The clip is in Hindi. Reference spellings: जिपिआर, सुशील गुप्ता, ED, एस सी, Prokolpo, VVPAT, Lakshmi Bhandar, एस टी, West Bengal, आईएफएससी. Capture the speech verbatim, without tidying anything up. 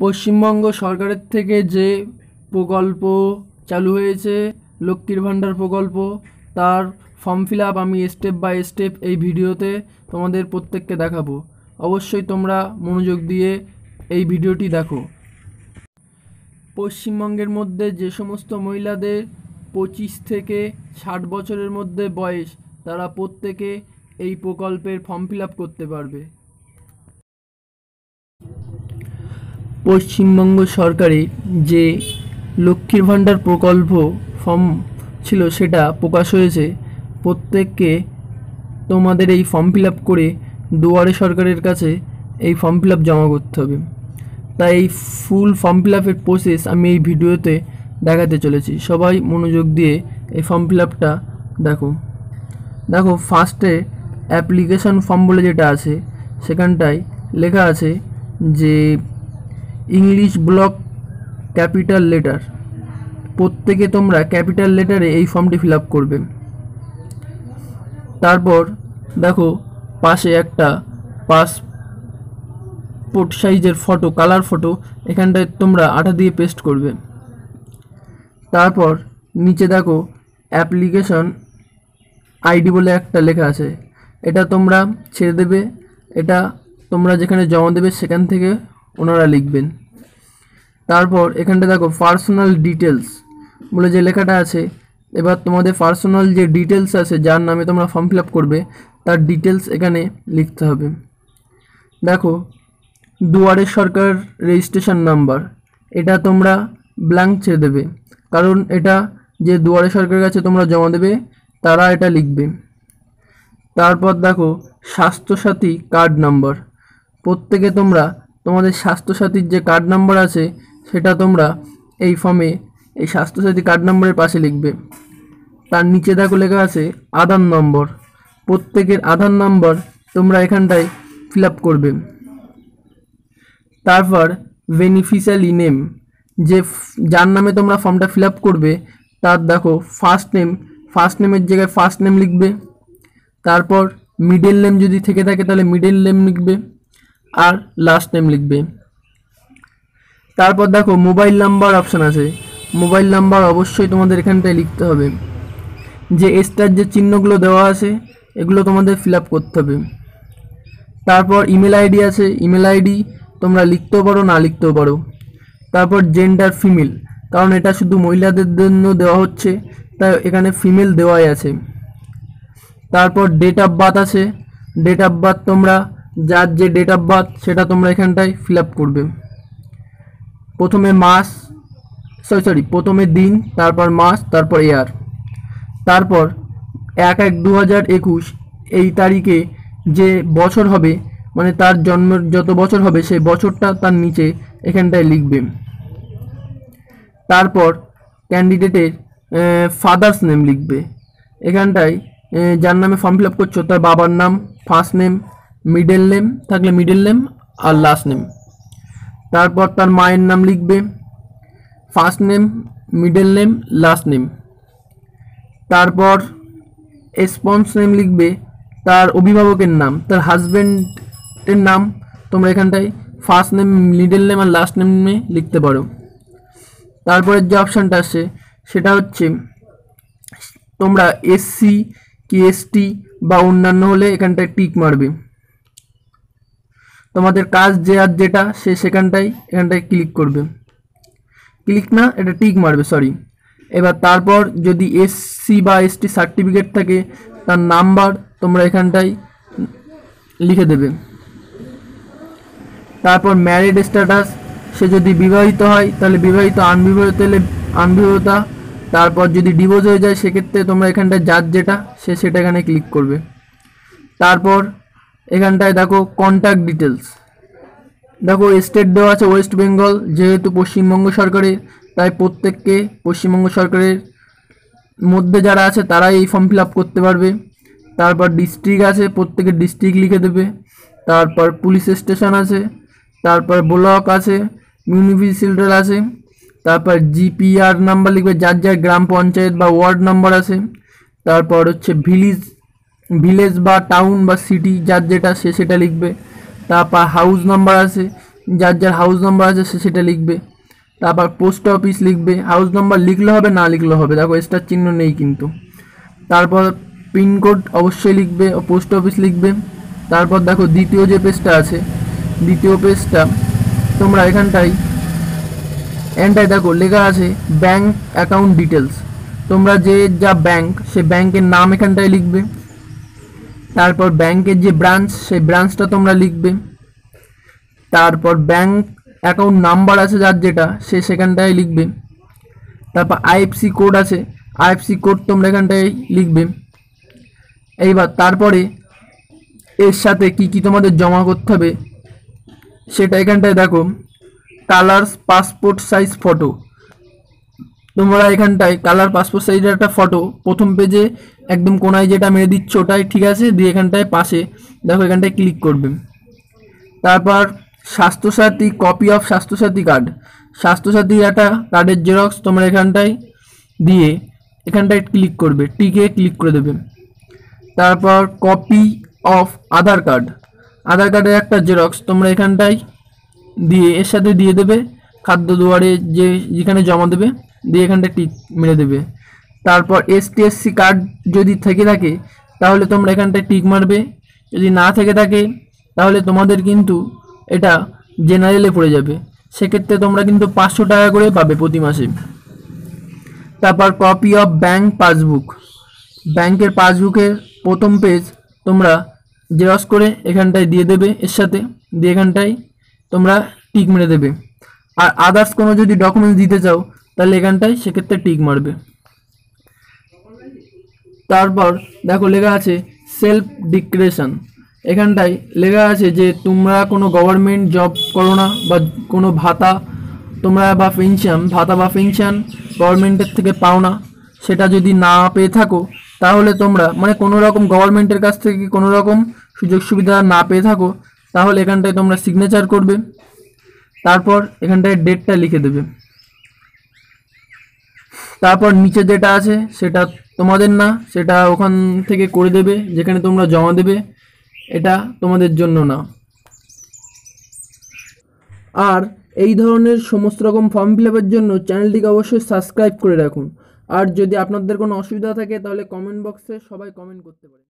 पश्चिम बंग सरकार थेके जे प्रकल्प चालू हয়েছে लक्ष्मीर भाण्डार प्रकल्प तार फर्म फिल आप आमी स्टेप बाय स्टेप ये भिडियोते तोमादेर प्रत्येकके देखाबो। अवश्य तोमरा मनोयोग दिए ये भिडियोटी देखो। पश्चिमबंगेर मध्य जे समस्त महिलादेर पचिश थेके षाट बछरेर मध्य बयस तारा प्रत्येके ये प्रकल्पेर फर्म फिल आप करते पारबे। पश्चिमबंग सरकारे जे लक्ष्मीर भाण्डार प्रकल्प फर्म छिलो सेटा प्रकाश होयेछे। प्रत्येकके तोमादेर एई फर्म फिल आप करे दुआरे सरकारेर काछे एई फर्म फिल आप जमा करते होबे। ताई एई फुल फर्म फिल आपेर प्रसेस आमी एई भिडियोते देखाते चलेछि। सबाई मनोयोग दिए एई फर्म फिल आपटा देखो। देखो फार्स्टे अ্যাপ্লিকেশন फर्म बोले जेटा आछे सेखानटाय लेखा आछे जे इंग्लिश ब्लक कैपिटल लेटर प्रत्येके तोमरा कैपिटल लेटारे एई फर्मटी फिल आप करबे। तारपर देखो पाशे एकटा पासपोर्ट साइजेर फटो कलर फटो एखानटाय तोमरा आटा दिए पेस्ट करबे। तारपर नीचे देखो एप्लीकेशन आईडी बोले एकटा लेखा आछे एटा तोमरा छेड़े देबे। एटा तोमरा जेखाने जमा देबे सेखान थेके ओनारा लिखबेन। तारपर एखानटा देखो पार्सोनल डिटेल्स बोले जे लेखाटा आछे एबार तुम्हारे पार्सोनल जे डिटेल्स आछे जार नामे तोमरा फर्म फिल आप करबे तार डिटेल्स एखाने लिखते होबे। देखो दुआरे सरकार रेजिस्ट्रेशन नम्बर एटा तोमरा ब्लैंक छेड़े देबे कारण एटा जे दुआरे सरकारेर काछे तोमरा जमा देबे तारा एटा लिखबे। तारपर देखो स्वास्थ्य साथी कार्ड नम्बर प्रत्येके तोमरा तुम्हारे स्वास्थ्य साथीर जे कार्ड नम्बर आछे सेटा तोमरा एई फर्मे एई स्वास्थ्य साथी कार्ड नम्बरेर पाशे लिखबे। तार नीचे देखो लेखा आछे आधार नम्बर प्रत्येकेर आधार नम्बर तोमरा एखानटाय फिल आप करबे। तारपर बेनिफिशियारि नेम जे जार नामे तोमरा फर्मटा फिल आप करबे तार देखो फार्स्ट नेम फार्स्ट नेमेर जायगाय फार्स्ट नेम लिखबे। तारपर मिडल नेम जदि थेके थाके ताहले मिडल नेम लिखबे और लास्ट नेम लिखबे। तारपर देखो मोबाइल नम्बर अपशन आछे मोबाइल नम्बर अवश्य तुम्हारे एखानटाय लिखते होबे। जे स्टार जे चिन्हगुलो देवा आछे एगुलो तुम्हारे फिल आप करते होबे। तारपर इमेल आईडी आछे इमेल आईडी तोमरा लिखतेओ पारो ना लिखतेओ पारो। तारपर जेंडार फिमेल कारण एटा शुधु महिलादेर जन्य देवा होच्छे ताई एखाने फिमेल देवाई आछे। तारपर डेट अफ बार्थ आछे डेट अफ बार्थ तोमरा जार जे डेट अफ बार्थ सेटा तोमरा एखानटाय फिल आप करबे। प्रथमे मास सरि प्रथमे दिन तारपर मास तारपर यार तारपर एक एक दो हज़ार एकुश एई तारीखे जे बछर हबे माने तार जन्मेर जत बछर हबे सेई बछरटा तार नीचे एखानटाय लिखबे। तारपर कैंडिडेटेर फादार्स नेम लिखबे एखानटाय जार नामे फर्म फिल आप करछो तार बाबार नाम फार्स्ट नेम मिडल नेम थाकले मिडल नेम और लास्ट नेम। तारपर तार मायर नाम लिखबे first name middle name last name. तारपर स्पन्स नेम लिखबे तार अभिभावक नाम तार हजबैंड नाम तुम्हारा एखानटाय फार्स्ट नेम मिडल नेम और लास्ट नेम में लिखते पारो। तारपर जो अपशनटा आछे सेटा होच्छे तुम्हारा एस सी कि एस टी बा अन्यान्य होले एखानटाय टिक मारबे। तुम्हारे काज जे आर जेटा से सेखानटाय एखानटाय क्लिक करबे क्लिक ना एटा टिक मारबे सरि। एबार तारपर जदि एस सी बा एस टी सार्टिफिकेट थाके तार नम्बर तोमरा एखानटाय लिखे देबे। तारपर मैरिड स्टैटास से जदि विवाहित हय ताहले विवाहित अनविवाहित हले अनविवाहिता। तारपर जदि डिवोर्स हो जाए से क्षेत्रे तोमरा एखानटाय जार जेटा से सेटा एखाने क्लिक करबे। तारपर एखानटाय देखो कन्टैक्ट डिटेल्स देखो स्टेट देवा आछे वेस्ट बेंगल जेहेतु पश्चिमबंग सरकारेर ताई प्रत्येकके पश्चिमबंग सरकारेर मध्य जारा आछे ताराई एई फर्म फिल आप करते पारबे। तारपर डिस्ट्रिक्ट आछे प्रत्येकेर डिस्ट्रिक्ट लिखे देबे। तारपर पुलिस स्टेशन आछे तारपर ब्लक आछे म्यूनिसिपालिटी आछे। तारपर जिपिआर नम्बर लिखबे जार जार ग्राम पंचायत बा वार्ड नम्बर आछे। तारपर होच्छे भिलेज विलेज बा टाउन बा सिटी जार जेटा से सेटा लिखबे। तारपर हाउस नम्बर आछे जार जार हाउस नम्बर आज से लिखे तारपर पोस्ट अफिस लिखे हाउस नम्बर लिखले होबे ना लिखले होबे देखो स्टार चिन्ह नहीं किन्तु तारपर पिन कोड अवश्य लिखे और पोस्ट अफिस लिखे तारपर देखो द्वितीय जो पेजटा आछे द्वितीय पेजटा तोमरा एखानटाई एंटाई देखो लेखा आछे बैंक अकाउंट डिटेल्स तोमरा जे जा बैंक से बैंकेर नाम एखानटाई लिखबे तारपर बैंकेर जे ब्रांच से ब्रांचटा तोमरा लिखबे तारपर बैंक अकाउंट नम्बर आछे जार जेटा से सेखानटाई लिखबे तारपर आईएफएससी कोड आछे आईएफएससी कोड तोमरा एखानटाई लिखबे एइबार तारपरे एर साथे की की तुम्हारे जमा करते हैं सेटा एखानटाय देखो कलर्स पासपोर्ट साइज फटो तुम्हारा एखानटाय कलर पासपोर्ट साइज एक फटो प्रथम पेजे एकदम कोनाय जेटा मेरे दिच्छो ओटाई ठीक आछे दिए एखानटाय पाशे देखो एखानटाय क्लिक करबेन तारपर स्वास्थ्य साथी कपि अफ स्वास्थ्य साथी कार्ड स्वास्थ्य साथी एक कार्डेर जेरक्स तुम्हारा एखानटाय दिए एखानटाय क्लिक करबे टिके क्लिक करे देबे तारपर कपि अफ आधार कार्ड आधार कार्डे एक जेरक्स तुम्हारा एखानटाई दिए एर साथे दिए देबे खाद्य दुआरे जे जेखाने जमा देबे दिए एखानटाय टिक मेरे देबे तारपर एसटीएससी कार्ड जदि थेके थाके ताहले तोमरा एखानटाय टिक मारबे जदि ना थेके थाके ताहले तोमादेर किन्तु एटा जेनारेले पड़े जाबे से क्षेत्रे तोमरा किन्तु पाँचशो टाका करे पाबे प्रति मासे तारपर कपि अफ बैंक पासबुक बैंकेर पासबुकेर प्रथम पेज তোমরা জেরক্স করে এখানটায় দিয়ে দেবে এর সাথে দিয়ে এখানটায় তোমরা টিক মেরে দেবে আর আদার্স কোনো যদি ডকুমেন্টস দিতে চাও তাহলে এখানটায় সেক্ষেত্রে টিক মারবে তারপর দেখো লেখা আছে সেলফ ডিক্লারেশন এখানটায় লেখা আছে যে তোমরা কোনো গভর্নমেন্ট জব করো না বা কোনো ভাতা তোমরা বা পেনশন ভাতা বা পেনশন গভর্নমেন্টের থেকে পাও না সেটা যদি না পেয়ে থাকো ताहले तोमरा माने कोनो रकम गवर्नमेंटेर काछ थेके कोनो रकम सुयोग सुविधा ना पेये थाको ताहले एखानटाय तोमरा सिगनेचार करबे तारपर एखानटाय डेटटा लिखे देबे तारपर नीचे जेटा आछे सेटा तोमादेर ना सेटा ओखान थेके करे देबे जेखाने तोमरा जमा देबे एटा तोमादेर जोन्नो ना आर एई धरनेर समस्त रकम फर्म फिलापेर जोन्नो चैनलटिके अवश्यई सबस्क्राइब करे राखुन আর যদি আপনাদের কোনো অসুবিধা থাকে তাহলে কমেন্ট বক্সে সবাই কমেন্ট করতে পারেন।